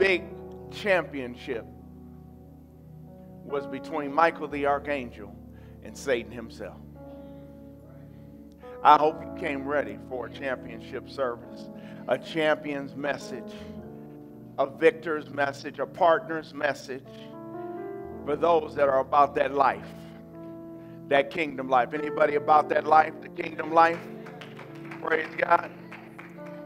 big championship was between Michael the Archangel and Satan himself. I hope you came ready for a championship service, a champion's message, a victor's message, a partner's message for those that are about that life, that kingdom life. Anybody about that life, the kingdom life? Praise God.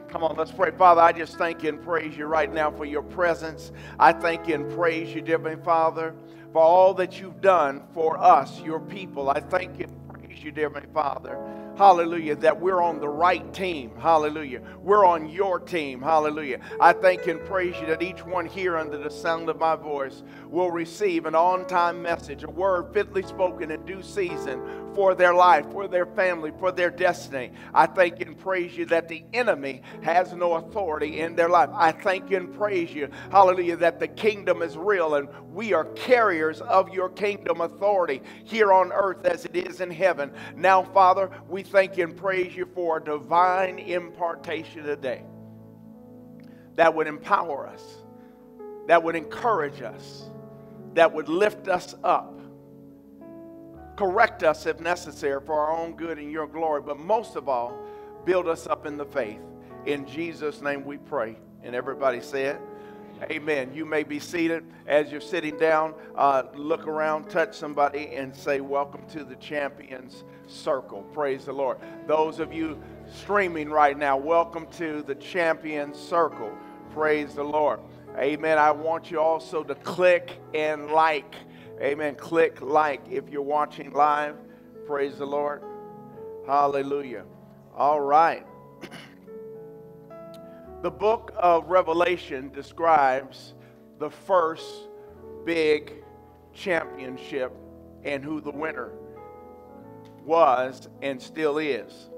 Come on, let's pray. Father, I just thank you and praise you right now for your presence. I thank you and praise you, dear Father, for all that you've done for us, your people. I thank you and praise you, dear Father. Hallelujah, that we're on the right team. Hallelujah. We're on your team. Hallelujah. I thank and praise you that each one here under the sound of my voice will receive an on-time message, a word fitly spoken in due season for their life, for their family, for their destiny. I thank and praise you that the enemy has no authority in their life. I thank and praise you, hallelujah, that the kingdom is real and we are carriers of your kingdom authority here on earth as it is in heaven. Now, Father, we thank and praise you for a divine impartation today that would empower us, that would encourage us, that would lift us up, correct us if necessary for our own good and your glory, but most of all, build us up in the faith. In Jesus' name we pray. And everybody said, amen. You may be seated. As you're sitting down, look around, touch somebody, and say, welcome to the Champions Circle. Praise the Lord. Those of you streaming right now, welcome to the Champions Circle. Praise the Lord. Amen. I want you also to click and like. Amen. Click like if you're watching live. Praise the Lord. Hallelujah. All right. The book of Revelation describes the first big championship and who the winner was and still is.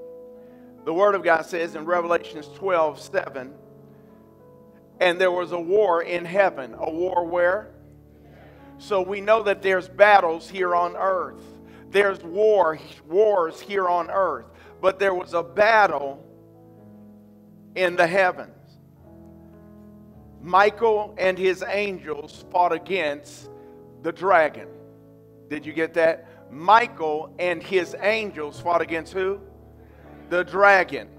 The Word of God says in Revelation 12:7, and there was a war in heaven. A war where? So we know that there's battles here on earth. There's wars here on earth. But there was a battle in the heavens. Michael and his angels fought against the dragon. Did you get that? Michael and his angels fought against who? The dragon.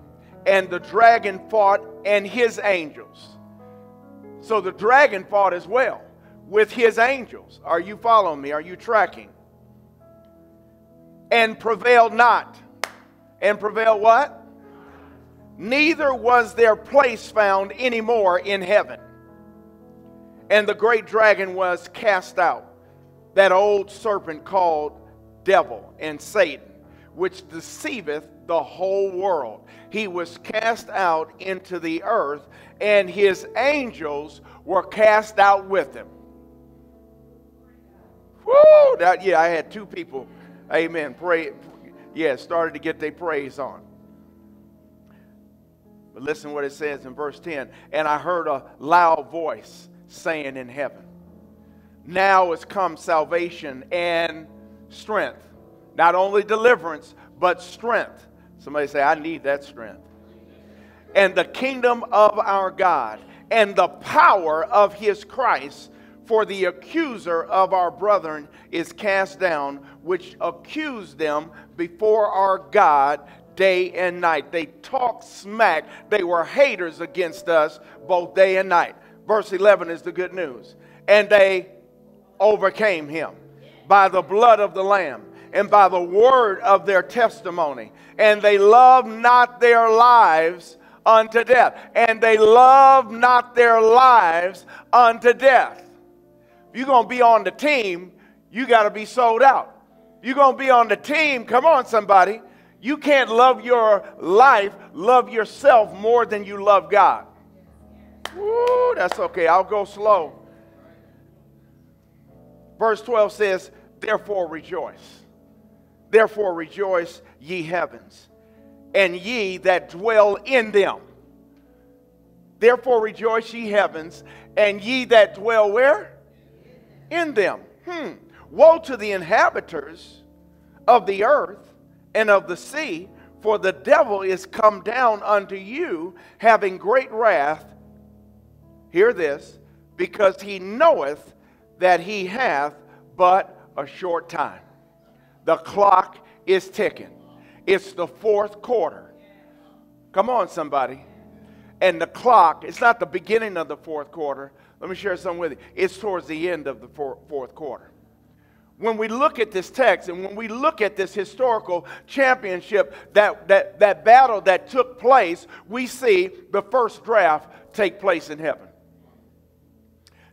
And the dragon fought and his angels. So the dragon fought as well with his angels. Are you following me? Are you tracking? And prevailed not. And prevailed what? Neither was their place found anymore in heaven. And the great dragon was cast out, that old serpent called Devil and Satan, which deceiveth the whole world. He was cast out into the earth, and his angels were cast out with him. Woo! Yeah, I had two people, amen, pray. Yeah, started to get their praise on. Listen what it says in verse 10. And I heard a loud voice saying in heaven, now is come salvation and strength. Not only deliverance, but strength. Somebody say, I need that strength. And the kingdom of our God and the power of his Christ, for the accuser of our brethren is cast down, which accused them before our God day and night. They talked smack. They were haters against us both day and night. Verse 11 is the good news. And they overcame him by the blood of the Lamb and by the word of their testimony. And they loved not their lives unto death. And they loved not their lives unto death. If you're going to be on the team, you got to be sold out. You're going to be on the team. Come on, somebody. You can't love your life, love yourself more than you love God. Woo, that's okay. I'll go slow. Verse 12 says, therefore rejoice. Therefore rejoice, ye heavens, and ye that dwell in them. Therefore rejoice, ye heavens, and ye that dwell where? In them. Woe to the inhabitants of the earth and of the sea, for the devil is come down unto you, having great wrath, hear this, because he knoweth that he hath but a short time. The clock is ticking. It's the fourth quarter. Come on, somebody. And the clock, it's not the beginning of the fourth quarter. Let me share something with you. It's towards the end of the fourth quarter. When we look at this text and when we look at this historical championship, that battle that took place, we see the first draft take place in heaven.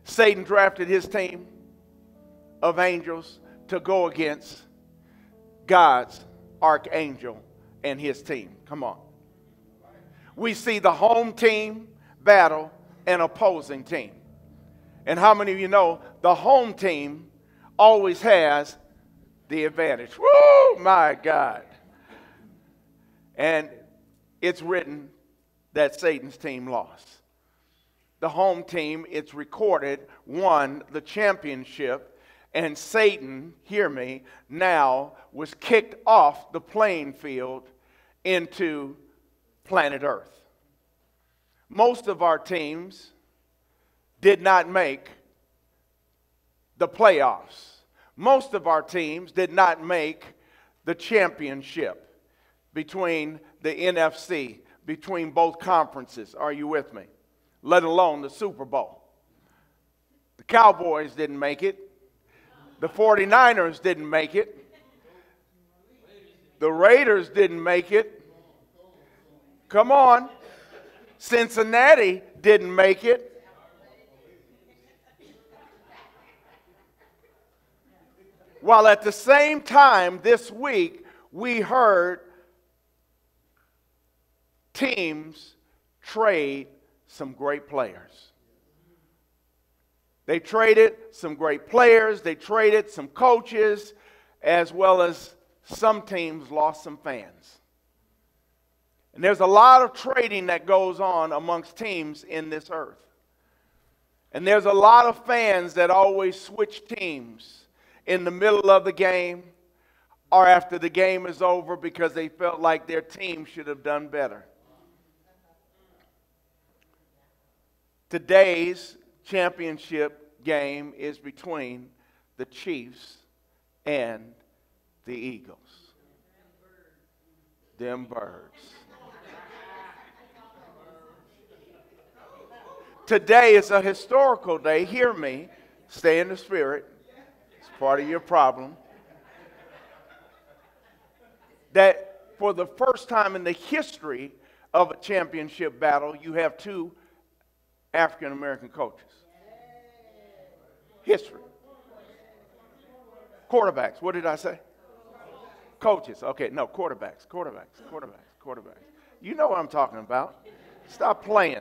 Satan drafted his team of angels to go against God's archangel and his team. Come on. We see the home team battle an opposing team. And how many of you know the home team always has the advantage? Woo, my God. And it's written that Satan's team lost. The home team, it's recorded, won the championship, and Satan, hear me, now was kicked off the playing field into planet Earth. Most of our teams did not make the playoffs. Most of our teams did not make the championship between the NFC, between both conferences. Are you with me? Let alone the Super Bowl. The Cowboys didn't make it. The 49ers didn't make it. The Raiders didn't make it. Come on. Cincinnati didn't make it. While at the same time this week, we heard teams trade some great players. They traded some great players. They traded some coaches, as well as some teams lost some fans. And there's a lot of trading that goes on amongst teams in this earth. And there's a lot of fans that always switch teams in the middle of the game or after the game is over because they felt like their team should have done better. Today's championship game is between the Chiefs and the Eagles. Them birds. Today is a historical day. Hear me. Stay in the spirit. Part of your problem, that for the first time in the history of a championship battle, you have two African-American coaches. History. Quarterbacks. What did I say? Coaches. Okay, no, quarterbacks. You know what I'm talking about. Stop playing.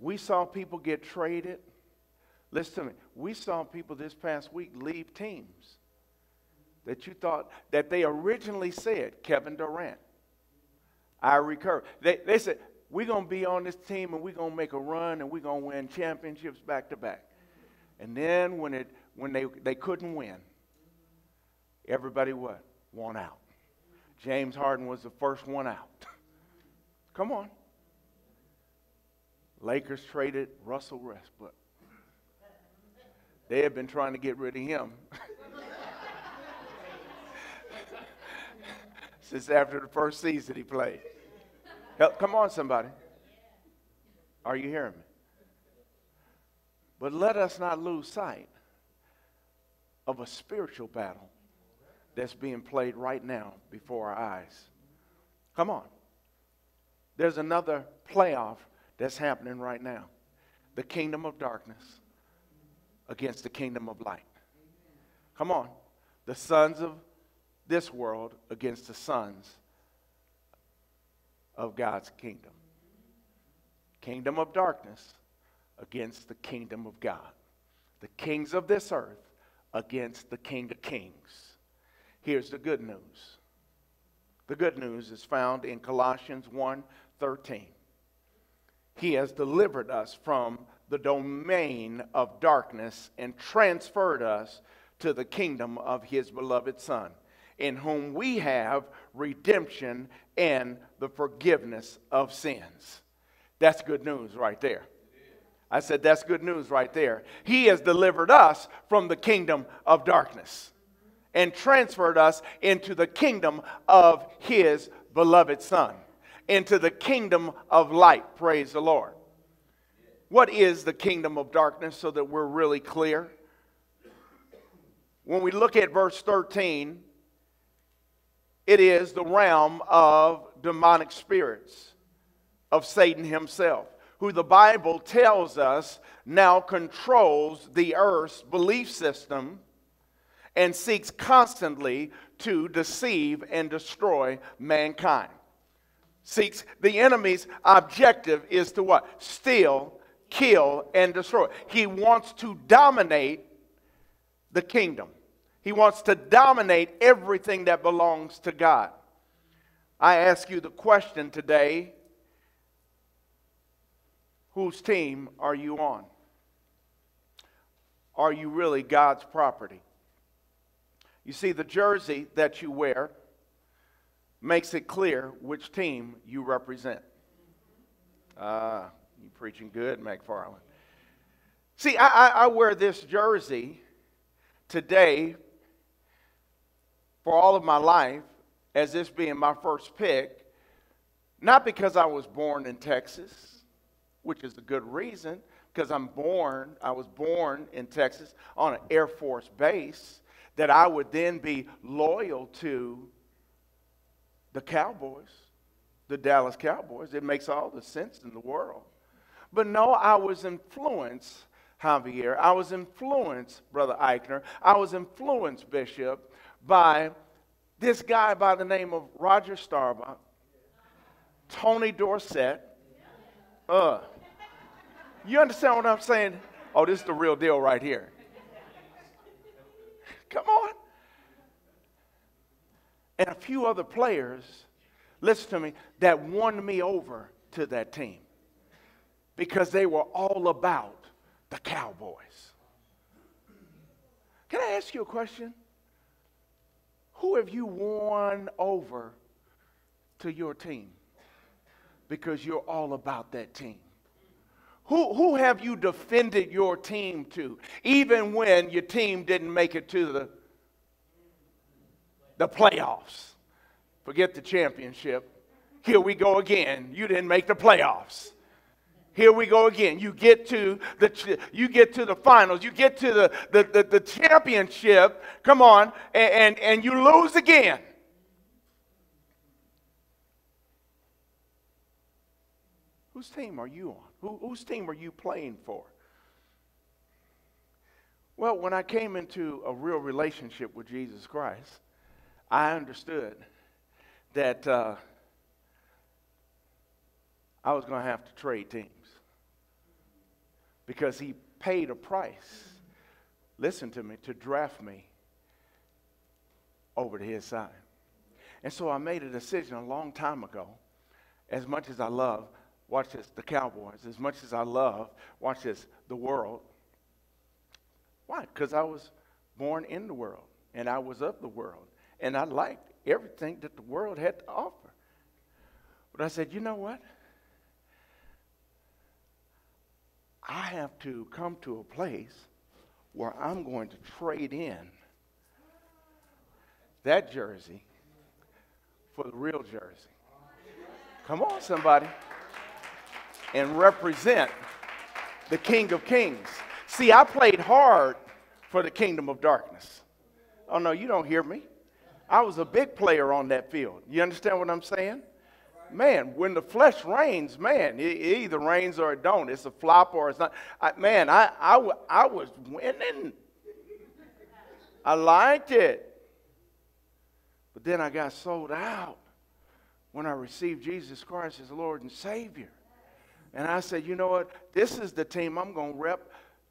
We saw people get traded. Listen to me. We saw people this past week leave teams that you thought that they originally said, Kevin Durant, They said, we're going to be on this team and we're going to make a run and we're going to win championships back to back. And then when they couldn't win, everybody what? Won out. James Harden was the first one out. Come on. Lakers traded Russell Westbrook. They had been trying to get rid of him since after the first season he played. Come on, somebody. Are you hearing me? But let us not lose sight of a spiritual battle that's being played right now before our eyes. Come on. There's another playoff that's happening right now. The kingdom of darkness against the kingdom of light. Come on. The sons of this world against the sons of God's kingdom. Kingdom of darkness against the kingdom of God. The kings of this earth against the King of Kings. Here's the good news. The good news is found in Colossians 1:13. He has delivered us from the domain of darkness and transferred us to the kingdom of his beloved Son, in whom we have redemption and the forgiveness of sins. That's good news right there. I said, that's good news right there. He has delivered us from the kingdom of darkness and transferred us into the kingdom of his beloved Son, into the kingdom of light. Praise the Lord. What is the kingdom of darkness, so that we're really clear? When we look at verse 13, it is the realm of demonic spirits, of Satan himself, who the Bible tells us now controls the earth's belief system and seeks constantly to deceive and destroy mankind. Seeks, the enemy's objective is to what? Steal, kill, and destroy. He wants to dominate the kingdom. He wants to dominate everything that belongs to God. I ask you the question today, whose team are you on? Are you really God's property? You see, the jersey that you wear makes it clear which team you represent. You're preaching good, McFarland. See, I wear this jersey today for all of my life as this being my first pick, not because I was born in Texas, which is a good reason, because I was born in Texas on an Air Force base, that I would then be loyal to the Cowboys, the Dallas Cowboys. It makes all the sense in the world. But no, I was influenced, Javier. I was influenced, Brother Eichner. I was influenced, Bishop, by this guy by the name of Roger Starbuck, Tony Dorsett. You understand what I'm saying? Oh, this is the real deal right here. Come on. And a few other players, listen to me, that won me over to that team, because they were all about the Cowboys. Can I ask you a question? Who have you won over to your team because you're all about that team? Who have you defended your team to, even when your team didn't make it to the playoffs? Forget the championship. Here we go again. You didn't make the playoffs. Here we go again. You get to the finals. You get to the championship. Come on, and you lose again. Whose team are you on? Whose team are you playing for? Well, when I came into a real relationship with Jesus Christ, I understood that I was going to have to trade teams, because he paid a price, listen to me, to draft me over to his side. And so I made a decision a long time ago, as much as I love, watch this, the Cowboys, as much as I love, watch this, the world. Why? Because I was born in the world, and I was of the world, and I liked everything that the world had to offer. But I said, you know what? I have to come to a place where I'm going to trade in that jersey for the real jersey. Come on, somebody. And represent the King of Kings. See, I played hard for the kingdom of darkness. Oh, no, you don't hear me. I was a big player on that field. You understand what I'm saying? Man, when the flesh reigns, man, it either reigns or it don't. It's a flop or it's not. I was winning. I liked it. But then I got sold out when I received Jesus Christ as Lord and Savior. And I said, you know what? This is the team I'm going to rep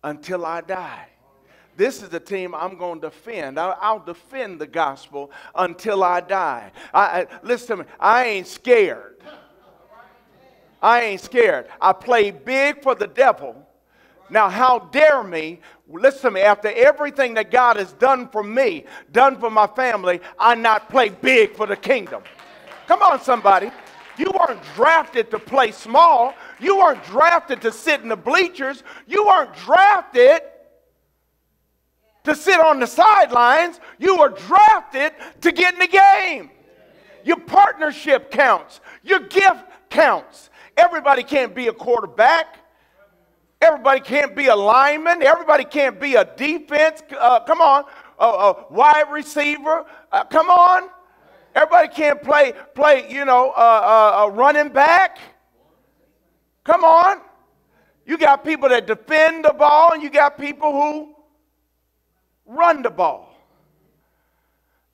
until I die. This is the team I'm going to defend. I'll defend the gospel until I die. Listen to me. I ain't scared. I ain't scared. I played big for the devil. Now, how dare me? Listen to me. After everything that God has done for me, done for my family, I not play big for the kingdom. Come on, somebody. You weren't drafted to play small. You weren't drafted to sit in the bleachers. You weren't drafted to sit on the sidelines. You were drafted to get in the game. Your partnership counts. Your gift counts. Everybody can't be a quarterback. Everybody can't be a lineman. Everybody can't be a defense. Come on. A wide receiver. Come on. Everybody can't play you know, a running back. Come on. You got people that defend the ball, and you got people who run the ball.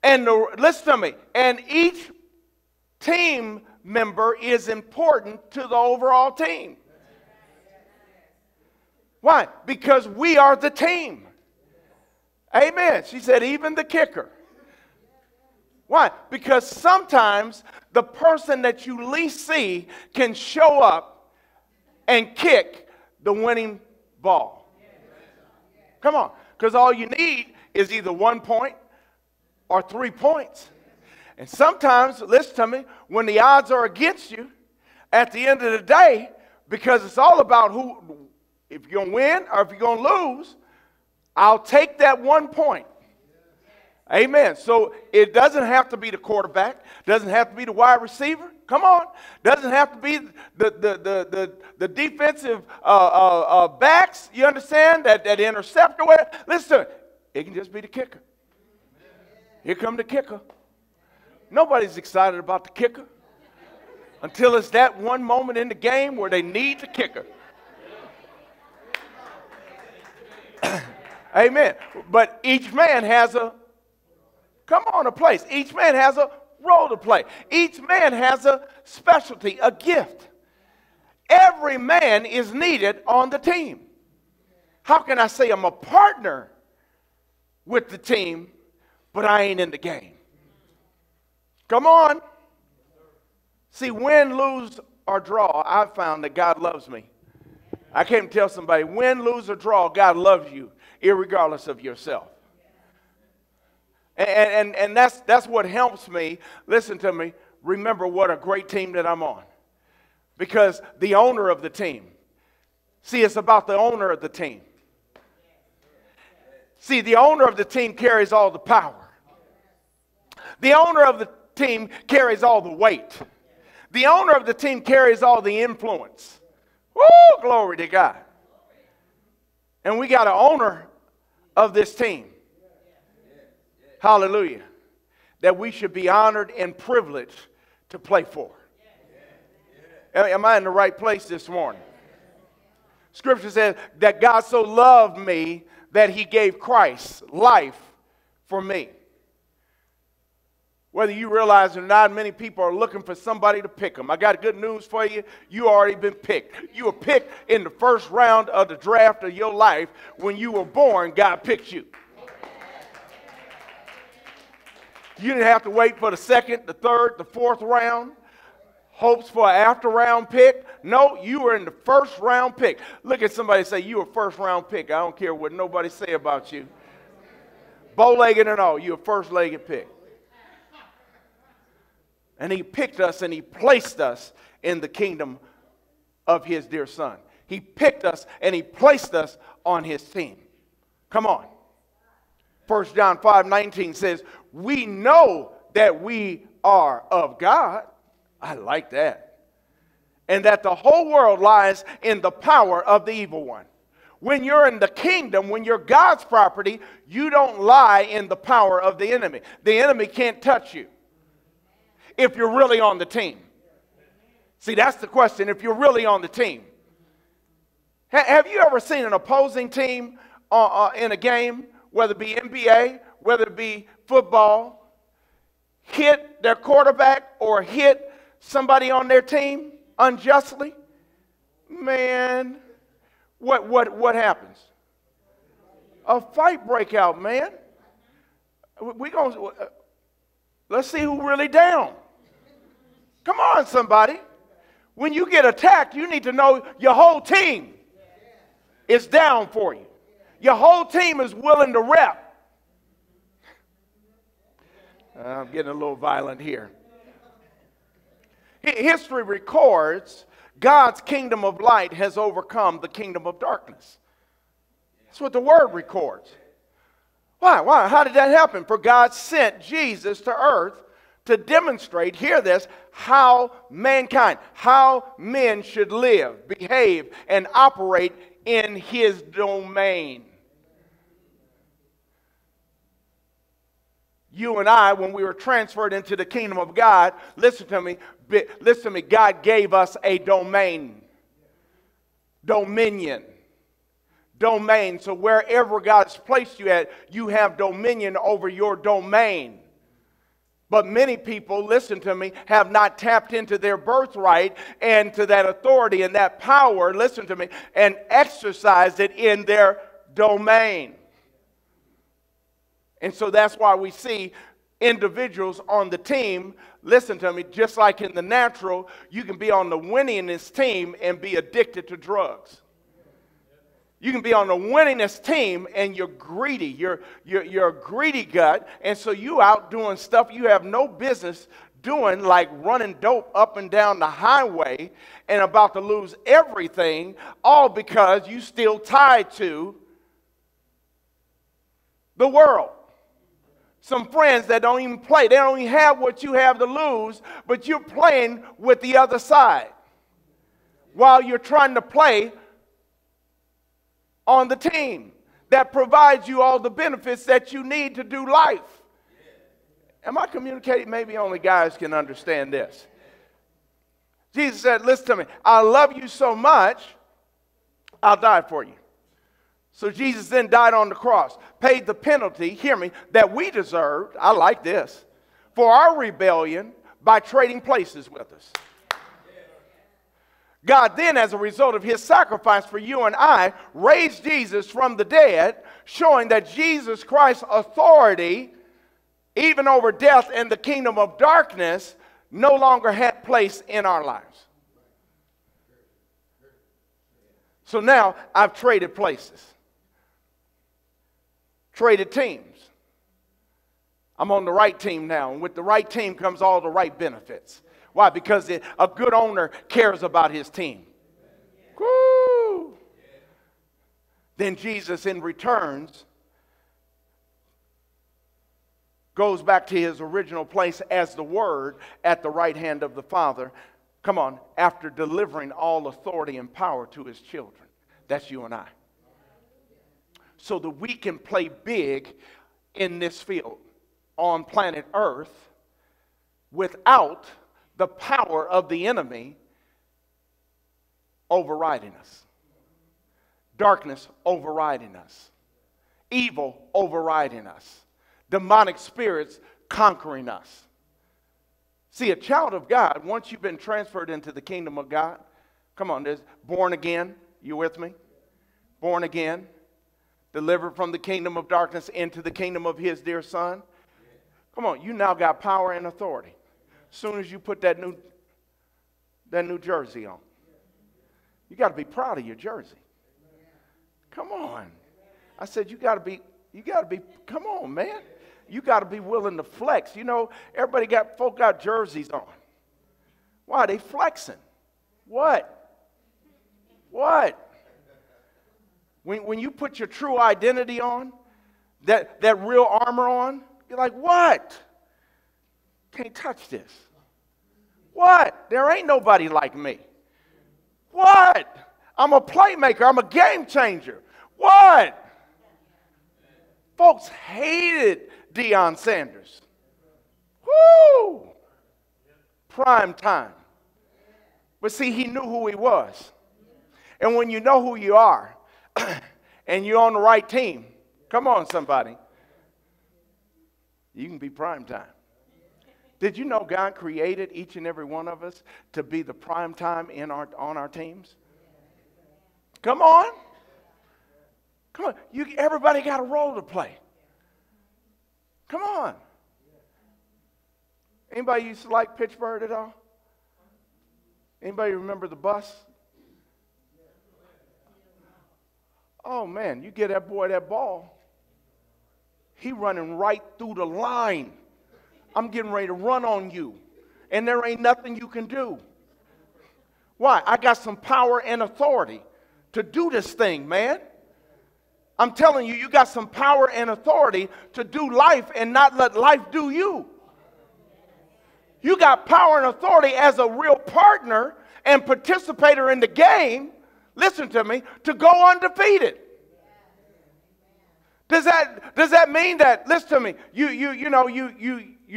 And listen to me. And each team member is important to the overall team. Why? Because we are the team. Amen. She said, even the kicker. Why? Because sometimes the person that you least see can show up and kick the winning ball. Come on. Because all you need is either 1 point or 3 points. And sometimes, listen to me, when the odds are against you, at the end of the day, because it's all about who, if you're going to win or if you're going to lose, I'll take that 1 point. Amen. So it doesn't have to be the quarterback. Doesn't have to be the wide receiver. Come on. Doesn't have to be the defensive backs. You understand? That interceptor. Listen, it can just be the kicker. Here comes the kicker. Nobody's excited about the kicker until it's that one moment in the game where they need the kicker. Amen. But each man has a place. Each man has a role to play. Each man has a specialty, a gift. Every man is needed on the team. How can I say I'm a partner with the team, but I ain't in the game? Come on. See, win, lose, or draw, I've found that God loves me. I came to tell somebody, win, lose, or draw, God loves you, irregardless of yourself. And that's what helps me, listen to me, remember what a great team that I'm on. Because the owner of the team, see, it's about the owner of the team. See, the owner of the team carries all the power. The owner of the team carries all the weight. The owner of the team carries all the influence. Woo, glory to God. And we got an owner of this team. Hallelujah. That we should be honored and privileged to play for. Am I in the right place this morning? Scripture says that God so loved me that he gave Christ's life for me. Whether you realize it or not, many people are looking for somebody to pick them. I got good news for you. You already been picked. You were picked in the first round of the draft of your life. When you were born, God picked you. You didn't have to wait for the second, the third, the fourth round, hopes for an after-round pick. No, you were in the first-round pick. Look at somebody and say, you were first-round pick. I don't care what nobody say about you. Bow-legged and all, you're a first-legged pick. And he picked us and he placed us in the kingdom of his dear son. He picked us and he placed us on his team. Come on. 1 John 5:19 says, we know that we are of God. I like that. And that the whole world lies in the power of the evil one. When you're in the kingdom, when you're God's property, you don't lie in the power of the enemy. The enemy can't touch you if you're really on the team. See, that's the question, if you're really on the team. Have you ever seen an opposing team in a game, whether it be NBA, whether it be football, hit their quarterback or hit somebody on their team unjustly? Man, what happens? A fight breakout, man. We gonna, let's see who really down. Come on, somebody. When you get attacked, you need to know your whole team is down for you. Your whole team is willing to rep. I'm getting a little violent here. History records God's kingdom of light has overcome the kingdom of darkness. That's what the word records. Why? Why? How did that happen? For God sent Jesus to earth to demonstrate, hear this, how mankind, how men should live, behave, and operate in his domain. You and I, when we were transferred into the kingdom of God, listen to me, God gave us a domain. Dominion. Domain. So wherever God's placed you at, you have dominion over your domain. But many people, listen to me, have not tapped into their birthright and to that authority and that power, listen to me, and exercised it in their domain. And so that's why we see individuals on the team, listen to me, just like in the natural, you can be on the winningest team and be addicted to drugs. You can be on the winningest team and you're greedy. You're a greedy gut. And so you out doing stuff you have no business doing, like running dope up and down the highway and about to lose everything, all because you still tied to the world. Some friends that don't even play. They don't even have what you have to lose, but you're playing with the other side while you're trying to play on the team that provides you all the benefits that you need to do life. Am I communicating? Maybe only guys can understand this. Jesus said, listen to me, I love you so much, I'll die for you. So Jesus then died on the cross, paid the penalty, hear me, that we deserved, I like this, for our rebellion by trading places with us. God then, as a result of his sacrifice for you and I, raised Jesus from the dead, showing that Jesus Christ's authority, even over death and the kingdom of darkness, no longer had place in our lives. So now I've traded places, traded teams. I'm on the right team now, and with the right team comes all the right benefits. Why? Because a good owner cares about his team. Woo! Then Jesus, in return, goes back to his original place as the Word at the right hand of the Father. Come on, after delivering all authority and power to his children. That's you and I. So that we can play big in this field on planet Earth without the power of the enemy overriding us. Darkness overriding us. Evil overriding us. Demonic spirits conquering us. See, a child of God, once you've been transferred into the kingdom of God, come on, there's born again, you with me? Born again, delivered from the kingdom of darkness into the kingdom of his dear son. Come on, you now got power and authority. Soon as you put that new jersey on. You got to be proud of your jersey. Come on. I said you got to be come on, man. You got to be willing to flex. You know, everybody got folk got jerseys on. Why are they flexing? What? When you put your true identity on, that real armor on, you're like, what? Can't touch this. What? There ain't nobody like me. What? I'm a playmaker. I'm a game changer. What? Folks hated Deion Sanders. Woo! Prime time. But see, he knew who he was. And when you know who you are and you're on the right team, come on, somebody, you can be prime time. Did you know God created each and every one of us to be the prime time on our teams? Come on. Come on. Everybody got a role to play. Come on. Anybody used to like Pittsburgh at all? Anybody remember the bus? Oh, man, you get that boy that ball. He running right through the line. I'm getting ready to run on you. and there ain't nothing you can do. Why? I got some power and authority to do this thing, man. I'm telling you, you got some power and authority to do life and not let life do you. You got power and authority as a real partner and participator in the game, listen to me, to go undefeated. Does that mean that, listen to me, you're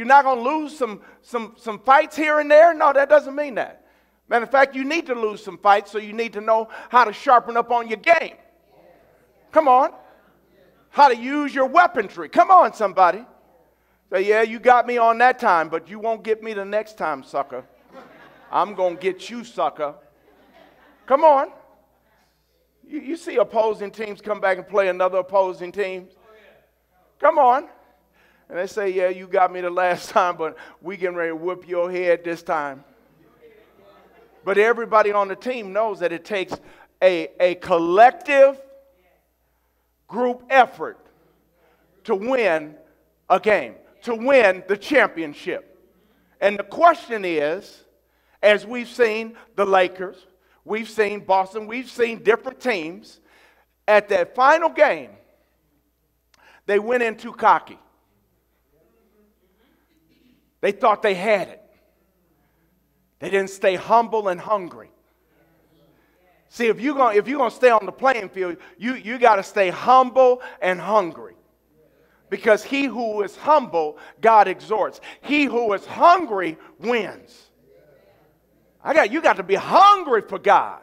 not going to lose some fights here and there? No, that doesn't mean that. Matter of fact, you need to lose some fights, so you need to know how to sharpen up on your game. Come on. How to use your weaponry. Come on, somebody. Say, yeah, you got me on that time, but you won't get me the next time, sucker. I'm going to get you, sucker. Come on. You see opposing teams come back and play another opposing team. Come on. And they say, yeah, you got me the last time, but we getting ready to whoop your head this time. But everybody on the team knows that it takes a collective group effort to win a game, to win the championship. And the question is, as we've seen the Lakers, we've seen Boston, we've seen different teams, at that final game, they went in too cocky. They thought they had it. They didn't stay humble and hungry. See, if you're gonna stay on the playing field, you got to stay humble and hungry. Because he who is humble, God exhorts. He who is hungry wins. You got to be hungry for God.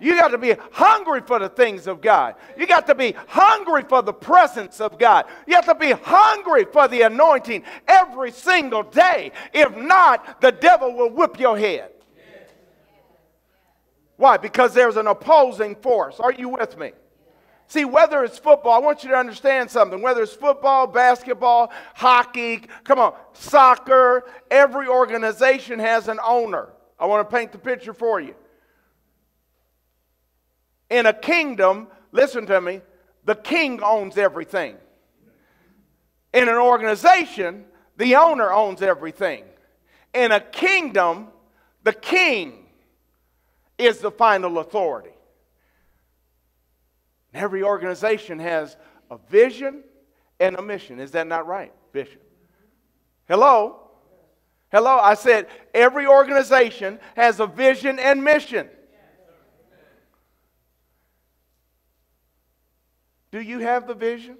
You got to be hungry for the things of God. You got to be hungry for the presence of God. You have to be hungry for the anointing every single day. If not, the devil will whip your head. Why? Because there's an opposing force. Are you with me? See, whether it's football, I want you to understand something. Whether it's football, basketball, hockey, come on, soccer, every organization has an owner. I want to paint the picture for you. In a kingdom, listen to me, the king owns everything. In an organization, the owner owns everything. In a kingdom, the king is the final authority. Every organization has a vision and a mission. Is that not right, Bishop? Hello? Hello? I said every organization has a vision and mission. Do you have the vision?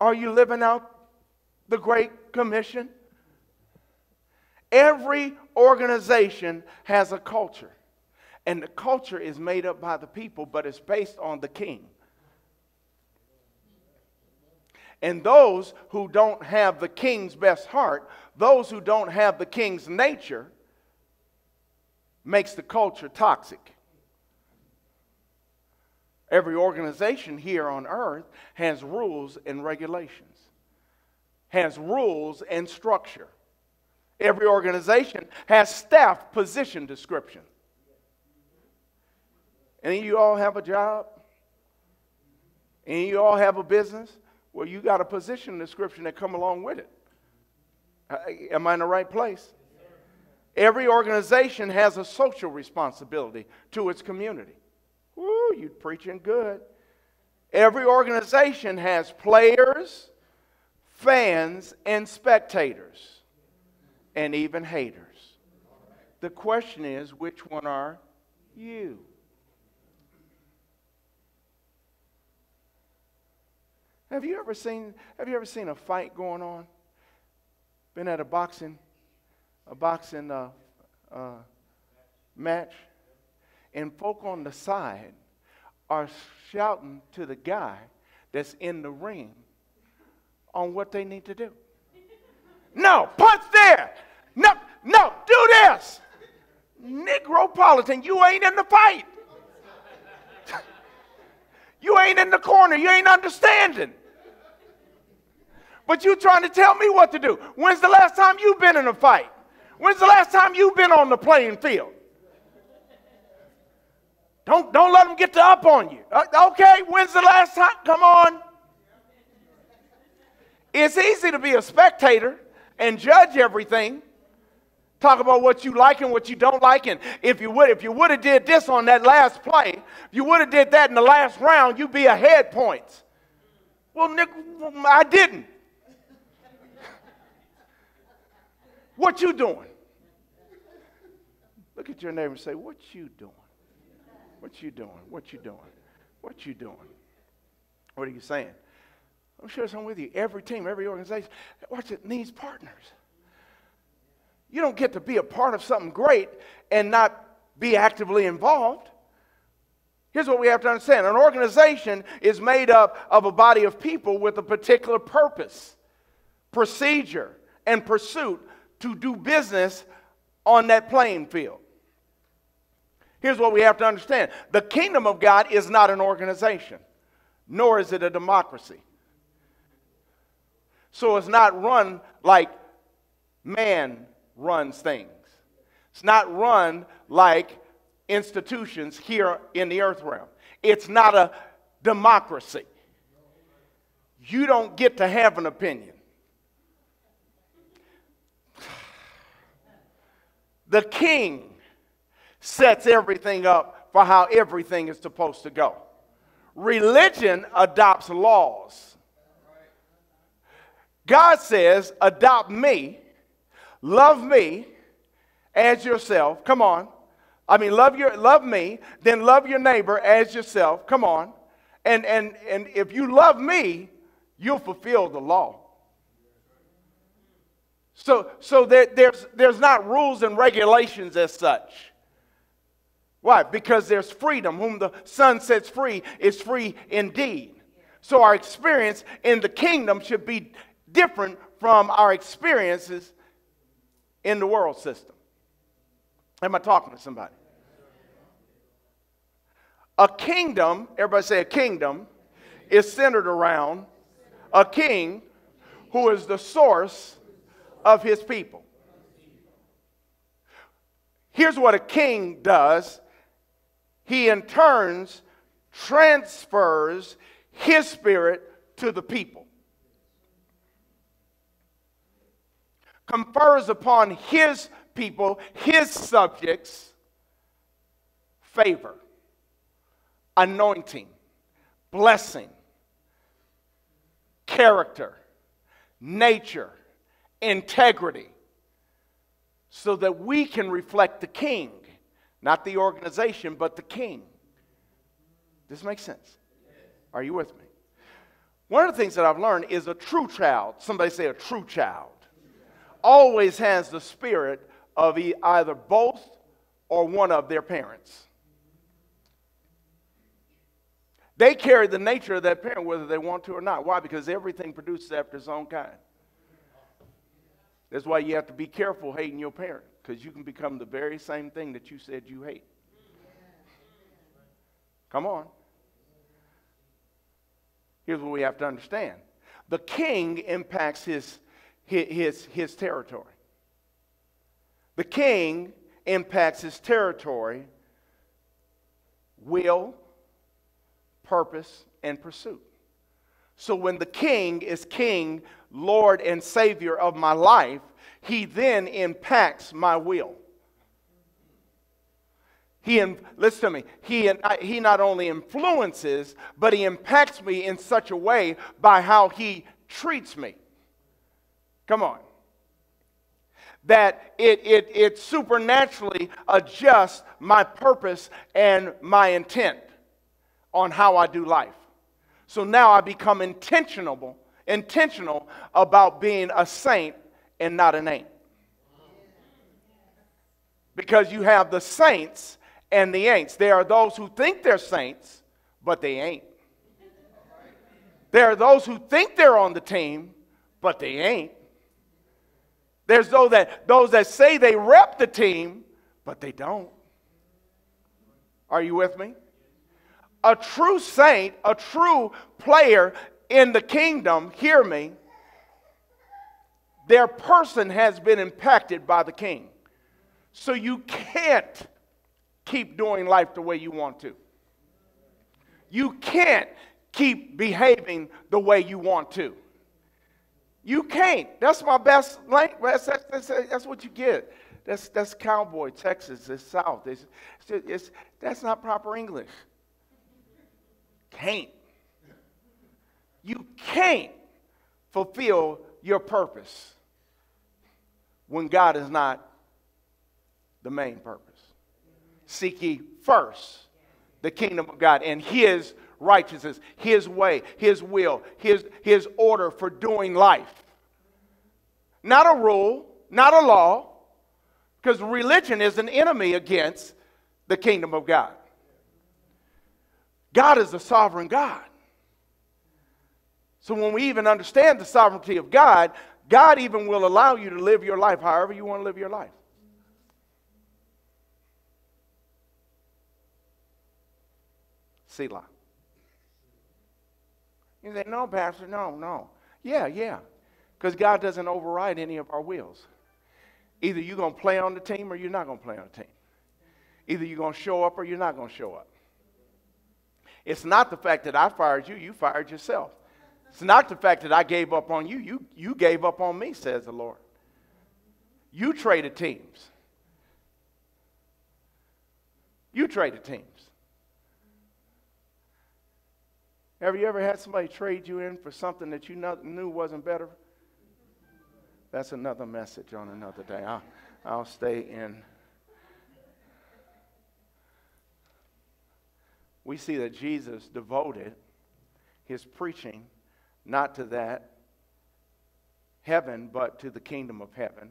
Are you living out the Great Commission? Every organization has a culture, and the culture is made up by the people, but it's based on the king. And those who don't have the king's best heart, those who don't have the king's nature, makes the culture toxic. Every organization here on earth has rules and regulations, has rules and structure. Every organization has staff position description. And you all have a job? And you all have a business? Well, you got a position description that come along with it. Am I in the right place? Every organization has a social responsibility to its community. Woo, you're preaching good. Every organization has players, fans, and spectators. And even haters. The question is, which one are you? Have you ever seen a fight going on? Been at a boxing match, and folk on the side are shouting to the guy that's in the ring on what they need to do. No, punch there. No, do this. Negropolitan, you ain't in the fight. You ain't in the corner. You ain't understanding. But you trying to tell me what to do. When's the last time you've been in a fight? When's the last time you've been on the playing field? Don't let them get the up on you. Okay, when's the last time? Come on. It's easy to be a spectator and judge everything. Talk about what you like and what you don't like. And if you would have did this on that last play, if you would have did that in the last round, you'd be ahead points. Well, Nick, I didn't. What you doing? Look at your neighbor and say, what you doing? What you doing? What you doing? What you doing? What are you saying? I'm sure it's on with you. Every team, every organization, watch it, needs partners. You don't get to be a part of something great and not be actively involved. Here's what we have to understand. An organization is made up of a body of people with a particular purpose, procedure, and pursuit to do business on that playing field. Here's what we have to understand. The kingdom of God is not an organization, nor is it a democracy. So it's not run like man runs things. It's not run like institutions here in the earth realm. It's not a democracy. You don't get to have an opinion. The king sets everything up for how everything is supposed to go. Religion adopts laws. God says, adopt me, love me as yourself. Come on. Love me, then love your neighbor as yourself. Come on. And if you love me, you'll fulfill the law. So there's not rules and regulations as such. Why? Because there's freedom. Whom the Son sets free is free indeed. So our experience in the kingdom should be different from our experiences in the world system. Am I talking to somebody? A kingdom, everybody say a kingdom, is centered around a king who is the source of his people. Here's what a king does. He in turn transfers his spirit to the people. Confers upon his people, his subjects, favor, anointing, blessing, character, nature, integrity, so that we can reflect the king, not the organization, but the king. Does this make sense? Are you with me? One of the things that I've learned is a true child, somebody say a true child, always has the spirit of either both or one of their parents. They carry the nature of that parent whether they want to or not. Why? Because everything produces after its own kind. That's why you have to be careful hating your parent, because you can become the very same thing that you said you hate. Come on. Here's what we have to understand. The king impacts his territory. The king impacts his territory, will, purpose, and pursuit. So when the king is king, Lord, and Savior of my life, he then impacts my will. Listen to me. He not only influences, but he impacts me in such a way by how he treats me. Come on. That it supernaturally adjusts my purpose and my intent on how I do life. So now I become intentional about being a saint and not an ain't. Because you have the saints and the ain'ts. There are those who think they're saints, but they ain't. There are those who think they're on the team, but they ain't. There's those that say they rep the team, but they don't. Are you with me? A true saint, a true player in the kingdom, hear me, their person has been impacted by the king. So you can't keep doing life the way you want to. You can't keep behaving the way you want to. You can't. That's my best language. That's what you get. That's cowboy, Texas, it's South. That's not proper English. Can't. You can't fulfill your purpose when God is not the main purpose. Seek ye first the kingdom of God and His righteousness, His way, His will, His order for doing life. Not a rule, not a law, because religion is an enemy against the kingdom of God. God is the sovereign God. So when we even understand the sovereignty of God, God even will allow you to live your life however you want to live your life. Selah. You say, no, Pastor, no, no. Yeah. Because God doesn't override any of our wills. Either you're going to play on the team or you're not going to play on the team. Either you're going to show up or you're not going to show up. It's not the fact that I fired you, you fired yourself. It's not the fact that I gave up on you, you gave up on me, says the Lord. You traded teams. You traded teams. Have you ever had somebody trade you in for something that you knew wasn't better? That's another message on another day. I'll stay in. We see that Jesus devoted His preaching not to that heaven, but to the kingdom of heaven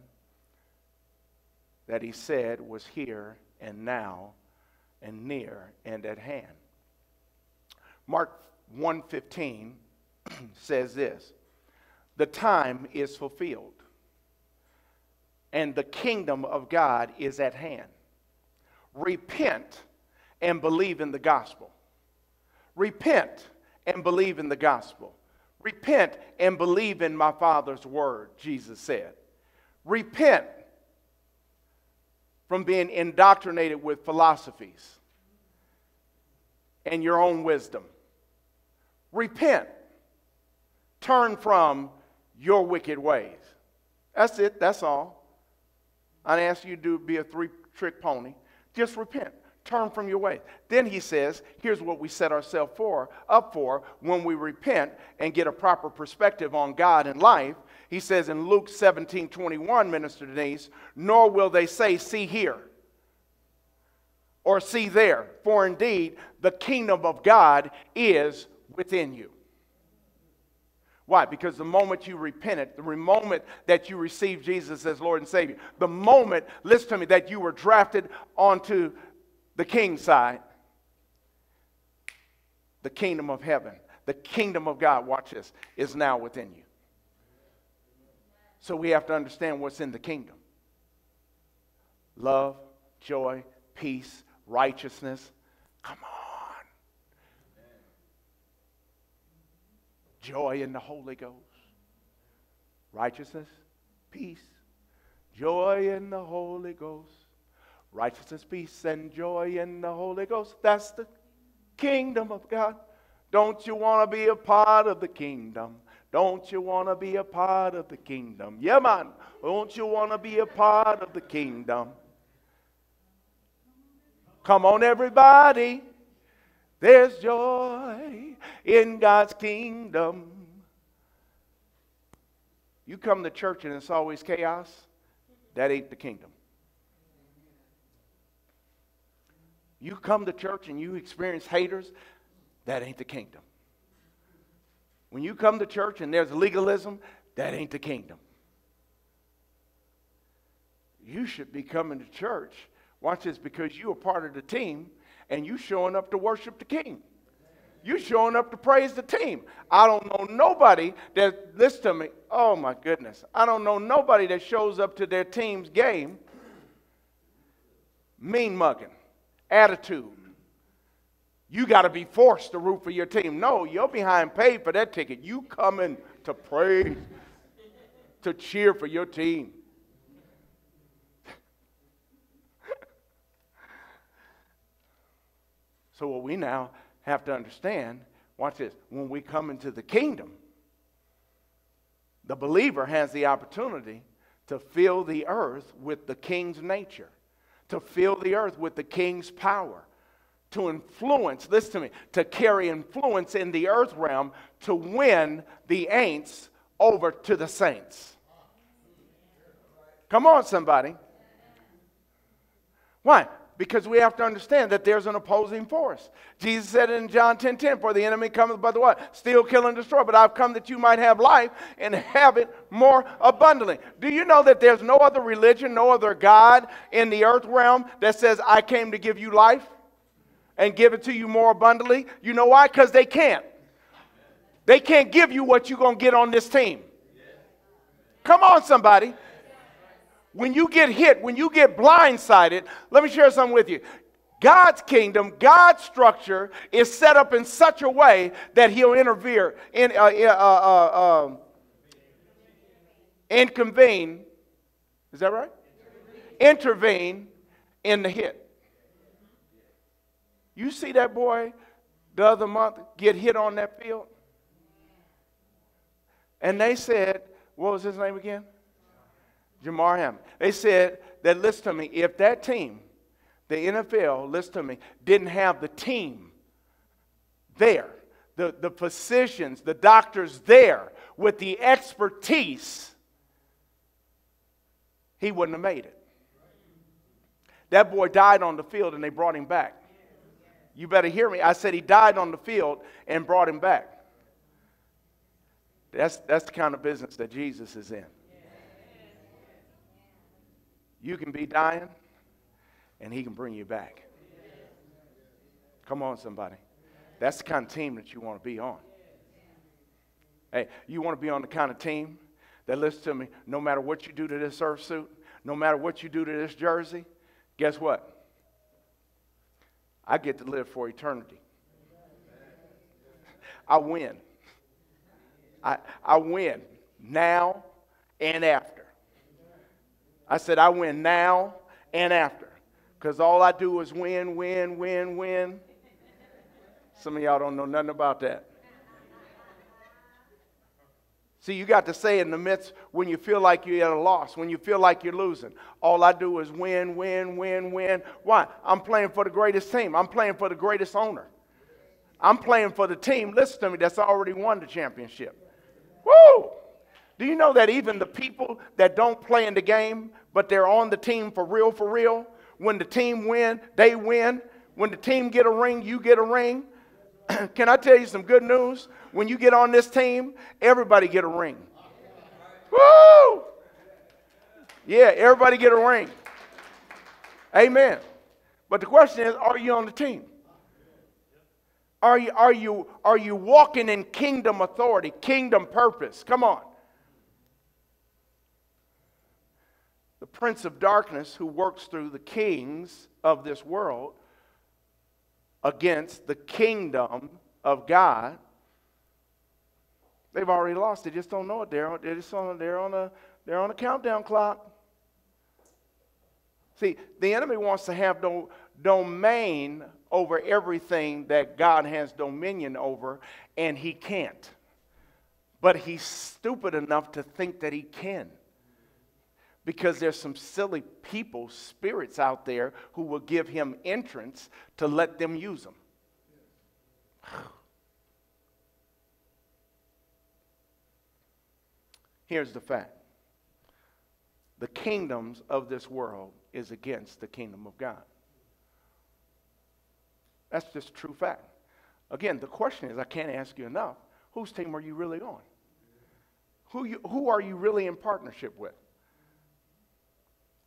that He said was here and now and near and at hand. Mark 1:15 says this, "The time is fulfilled, and the kingdom of God is at hand. Repent and believe in the gospel." Repent and believe in the gospel. Repent and believe in my Father's word, Jesus said. Repent from being indoctrinated with philosophies and your own wisdom. Repent. Turn from your wicked ways. That's it. That's all. I'd ask you to be a three-trick pony. Just repent. Turn from your ways. Then He says, here's what we set ourselves up for when we repent and get a proper perspective on God and life. He says in Luke 17:21, Minister Denise, "Nor will they say, 'See here,' or 'See there,' for indeed the kingdom of God is within you." Why? Because the moment you repented, the moment that you received Jesus as Lord and Savior, the moment, listen to me, that you were drafted onto the King's side, the kingdom of heaven, the kingdom of God, watch this, is now within you. So we have to understand what's in the kingdom. Love, joy, peace, righteousness. Come on. Joy in the Holy Ghost. Righteousness, peace, joy in the Holy Ghost. Righteousness, peace, and joy in the Holy Ghost. That's the kingdom of God. Don't you want to be a part of the kingdom? Don't you want to be a part of the kingdom? Yeah, man. Don't you want to be a part of the kingdom? Come on, everybody. There's joy in God's kingdom. You come to church and it's always chaos. That ain't the kingdom. You come to church and you experience haters. That ain't the kingdom. When you come to church and there's legalism, that ain't the kingdom. You should be coming to church. Watch this, because you are part of the team. And you showing up to worship the King. You showing up to praise the team. I don't know nobody that, listen to me, oh my goodness. I don't know nobody that shows up to their team's game mean mugging, attitude. You got to be forced to root for your team. No, you're behind paid for that ticket. You coming to praise, to cheer for your team. So what we now have to understand, watch this, when we come into the kingdom, the believer has the opportunity to fill the earth with the king's nature, to fill the earth with the king's power, to influence, listen to me, to carry influence in the earth realm, to win the ain'ts over to the saints. Come on, somebody. Why? Because we have to understand that there's an opposing force. Jesus said in John 10:10, for the enemy cometh by the what? Steal, kill, and destroy. But I've come that you might have life and have it more abundantly. Do you know that there's no other religion, no other God in the earth realm that says, I came to give you life and give it to you more abundantly? You know why? Because they can't. They can't give you what you're going to get on this team. Come on, somebody. When you get hit, when you get blindsided, let me share something with you. God's kingdom, God's structure is set up in such a way that he'll interfere, intervene. Is that right? Intervene in the hit. You see that boy the other month get hit on that field? And they said, what was his name again? Jamar Hammond. They said that, listen to me, if that team, the NFL, listen to me, didn't have the team there, the physicians, the doctors there with the expertise, he wouldn't have made it. That boy died on the field and they brought him back. You better hear me. I said he died on the field and brought him back. That's the kind of business that Jesus is in. You can be dying, and he can bring you back. Come on, somebody. That's the kind of team that you want to be on. Hey, you want to be on the kind of team that, listen to me, no matter what you do to this surf suit, no matter what you do to this jersey, guess what? I get to live for eternity. I win. I win now and after. I said, I win now and after. Because all I do is win, win, win, win. Some of y'all don't know nothing about that. See, you got to say in the midst when you feel like you're at a loss, when you feel like you're losing, all I do is win, win, win, win. Why? I'm playing for the greatest team. I'm playing for the greatest owner. I'm playing for the team, listen to me, that's already won the championship. Woo! Do you know that even the people that don't play in the game, but they're on the team for real, when the team win, they win. When the team get a ring, you get a ring. Can I tell you some good news? When you get on this team, everybody get a ring. Woo! Yeah, everybody get a ring. Amen. But the question is, are you on the team? Are you walking in kingdom authority, kingdom purpose? Come on. The prince of darkness who works through the kings of this world against the kingdom of God. They've already lost. They just don't know it. They're on a countdown clock. See, the enemy wants to have domain over everything that God has dominion over, and he can't. But he's stupid enough to think that he can. Because there's some silly people, spirits out there who will give him entrance to let them use him. Here's the fact. The kingdoms of this world is against the kingdom of God. That's just a true fact. Again, the question is, I can't ask you enough, whose team are you really on? Who are you really in partnership with?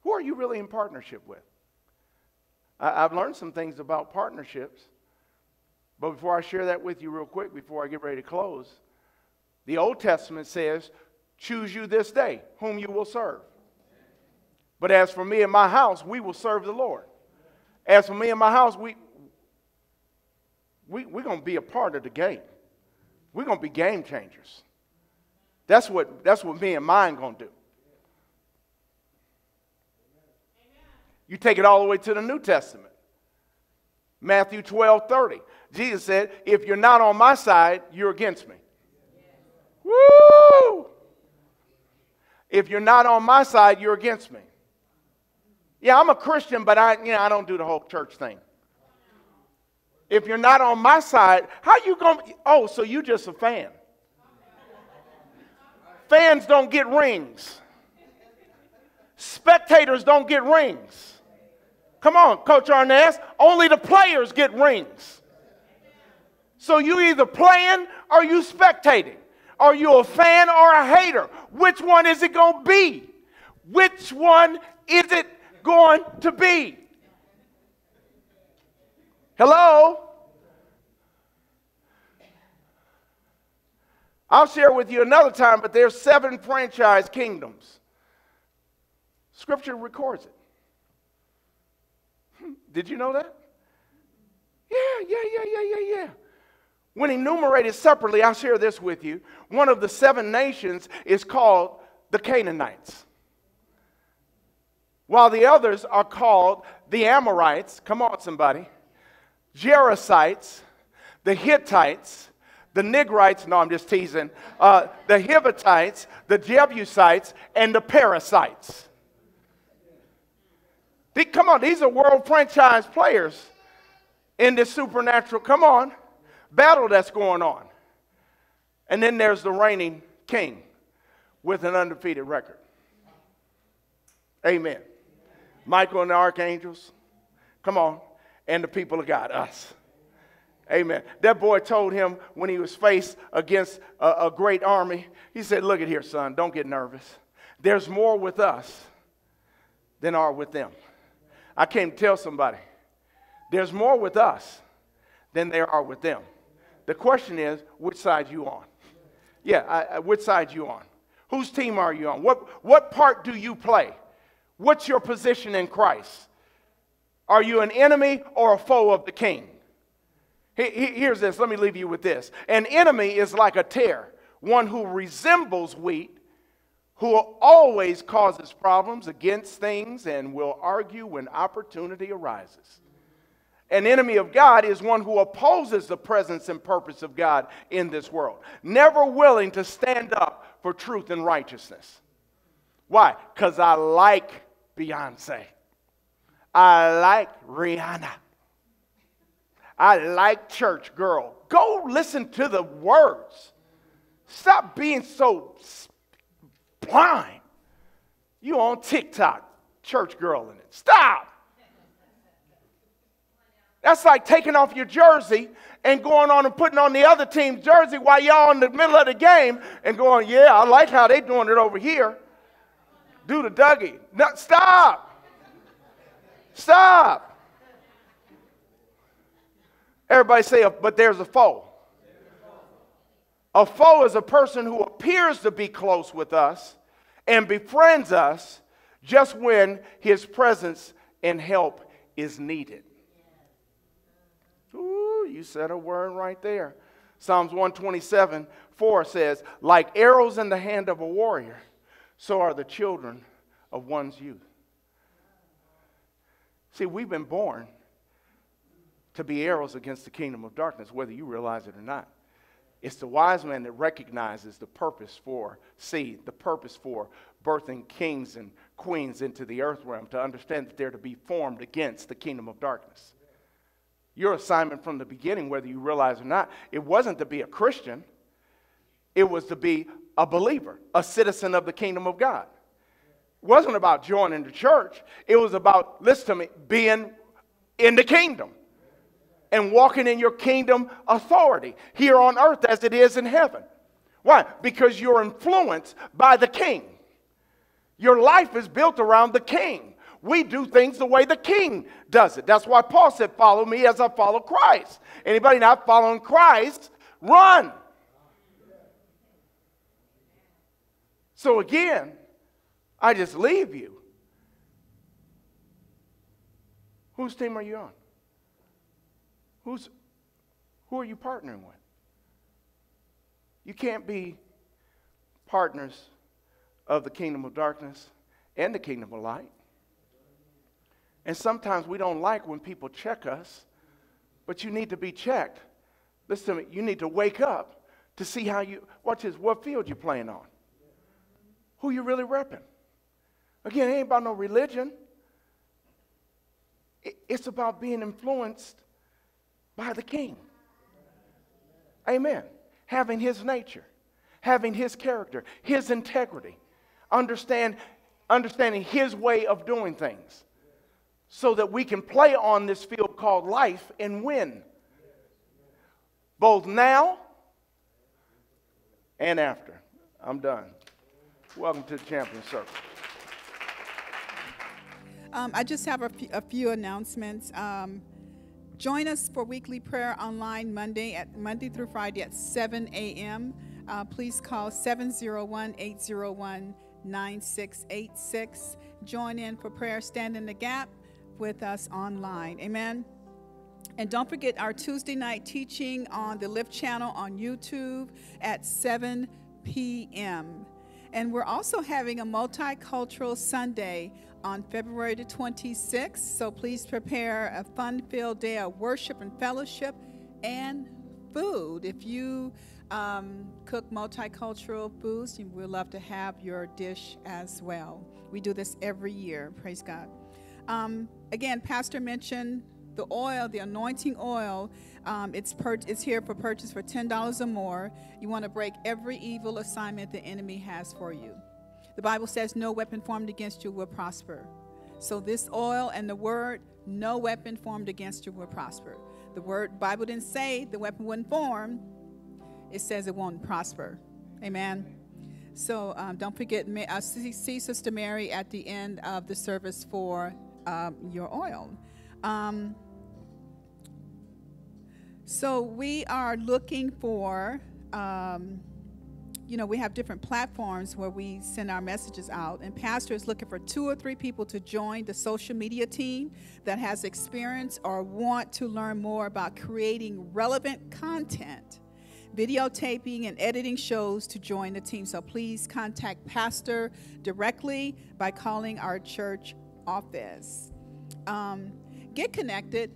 Who are you really in partnership with? I've learned some things about partnerships, but before I share that with you real quick, before I get ready to close, the Old Testament says, choose you this day whom you will serve. But as for me and my house, we will serve the Lord. As for me and my house, we're going to be a part of the game. We're going to be game changers. That's what me and mine going to do. You take it all the way to the New Testament. Matthew 12:30. Jesus said, if you're not on my side, you're against me. Woo! If you're not on my side, you're against me. Yeah, I'm a Christian, but I don't do the whole church thing. If you're not on my side, how you gonna? Oh, so you just a fan? Fans don't get rings. Spectators don't get rings. Come on, Coach Arnaz. Only the players get rings. So you either playing or you spectating. Are you a fan or a hater? Which one is it going to be? Which one is it going to be? Hello? I'll share with you another time, but there's 7 franchise kingdoms. Scripture records it. Did you know that? Yeah. When enumerated separately, I'll share this with you. One of the 7 nations is called the Canaanites, while the others are called the Amorites, come on somebody, Jebusites, the Hittites, the Nigrites, no, I'm just teasing, the Hivites, the Jebusites, and the Perizzites. Come on, these are world franchise players in this supernatural, come on, battle that's going on. And then there's the reigning king with an undefeated record. Amen. Michael and the archangels, come on, and the people of God, us. Amen. That boy told him when he was faced against a great army, he said, look at here, son, don't get nervous. There's more with us than are with them. I came to tell somebody, there's more with us than there are with them. The question is, which side you on? Yeah, which side you on? Whose team are you on? What part do you play? What's your position in Christ? Are you an enemy or a foe of the king? Here's this. Let me leave you with this. An enemy is like a tare, one who resembles wheat, who always causes problems against things and will argue when opportunity arises. An enemy of God is one who opposes the presence and purpose of God in this world, never willing to stand up for truth and righteousness. Why? Because I like Beyonce. I like Rihanna. I like church girl. Go listen to the words. Stop being so blind. You on TikTok, church girl in it. Stop. That's like taking off your jersey and going on and putting on the other team's jersey while y'all in the middle of the game and going, yeah, I like how they doing it over here. Do the Dougie. No, stop. Stop. Everybody say, but there's a foe. A foe is a person who appears to be close with us and befriends us just when his presence and help is needed. Ooh, you said a word right there. Psalms 127:4 says, like arrows in the hand of a warrior, so are the children of one's youth. See, we've been born to be arrows against the kingdom of darkness, whether you realize it or not. It's the wise man that recognizes the purpose for seed, the purpose for birthing kings and queens into the earth realm, to understand that they're to be formed against the kingdom of darkness. Your assignment from the beginning, whether you realize or not, it wasn't to be a Christian. It was to be a believer, a citizen of the kingdom of God. It wasn't about joining the church. It was about, listen to me, being in the kingdom and walking in your kingdom authority here on earth as it is in heaven. Why? Because you're influenced by the king. Your life is built around the king. We do things the way the king does it. That's why Paul said, follow me as I follow Christ. Anybody not following Christ, run. So again, I just leave you. Whose team are you on? Who are you partnering with? You can't be partners of the kingdom of darkness and the kingdom of light. And sometimes we don't like when people check us, but you need to be checked. Listen to me, you need to wake up to see how you, watch this, what field you're playing on. who you really repping. Again, it ain't about no religion. It's about being influenced by the King. Amen. Having his nature, having his character, his integrity, understanding his way of doing things so that we can play on this field called life and win. Both now and after. I'm done. Welcome to the Champion Circle. I just have a few announcements. Join us for weekly prayer online Monday through Friday at 7 a.m. Please call 701-801-9686. Join in for prayer, stand in the gap with us online. Amen. And don't forget our Tuesday night teaching on the Lift channel on YouTube at 7 p.m. And we're also having a multicultural Sunday on February the 26th, so please prepare a fun-filled day of worship and fellowship and food. If you cook multicultural foods, we would love to have your dish as well. We do this every year, praise God. Again, Pastor mentioned the oil, the anointing oil. It's here for purchase for $10 or more. You want to break every evil assignment the enemy has for you. The Bible says no weapon formed against you will prosper. So this oil and the word, no weapon formed against you will prosper. The word Bible didn't say the weapon wouldn't form. It says it won't prosper. Amen. So don't forget, I'll see Sister Mary at the end of the service for your oil. So we are looking for... we have different platforms where we send our messages out, and Pastor is looking for 2 or 3 people to join the social media team that has experience or want to learn more about creating relevant content, videotaping and editing shows to join the team. So please contact Pastor directly by calling our church office. Get connected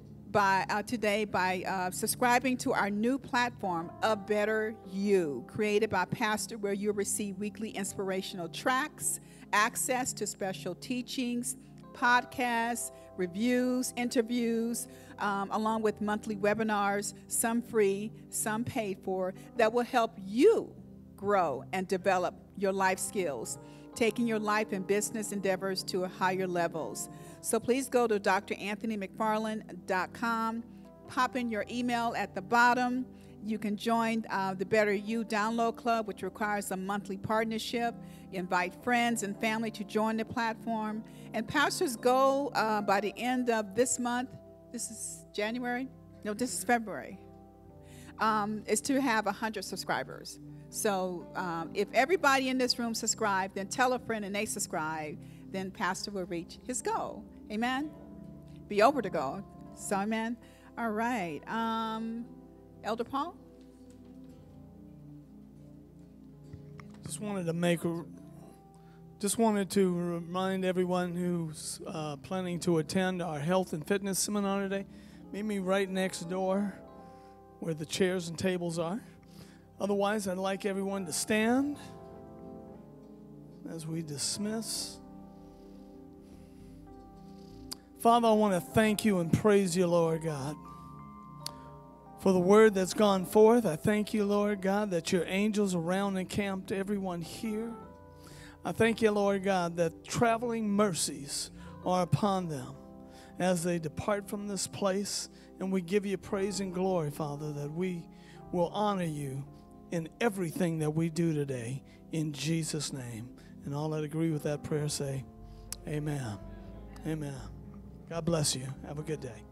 today by subscribing to our new platform, A Better You, created by Pastor, where you'll receive weekly inspirational tracks, access to special teachings, podcasts, reviews, interviews, along with monthly webinars, some free, some paid for, that will help you grow and develop your life skills, taking your life and business endeavors to higher levels. So please go to DrAnthonyMcFarland.com, pop in your email at the bottom. You can join the Better You Download Club, which requires a monthly partnership. Invite friends and family to join the platform. And Pastor's goal by the end of this month, this is February, is to have 100 subscribers. So if everybody in this room subscribed, then tell a friend and they subscribe, then Pastor will reach his goal. Amen? Be over the goal. So, amen? All right. Elder Paul? Just wanted to remind everyone who's planning to attend our health and fitness seminar today, meet me right next door where the chairs and tables are. Otherwise, I'd like everyone to stand as we dismiss. Father, I want to thank you and praise you, Lord God, for the word that's gone forth. I thank you, Lord God, that your angels are round and camped everyone here. I thank you, Lord God, that traveling mercies are upon them as they depart from this place. And we give you praise and glory, Father, that we will honor you in everything that we do today, in Jesus' name. And all that agree with that prayer say, amen. Amen. God bless you. Have a good day.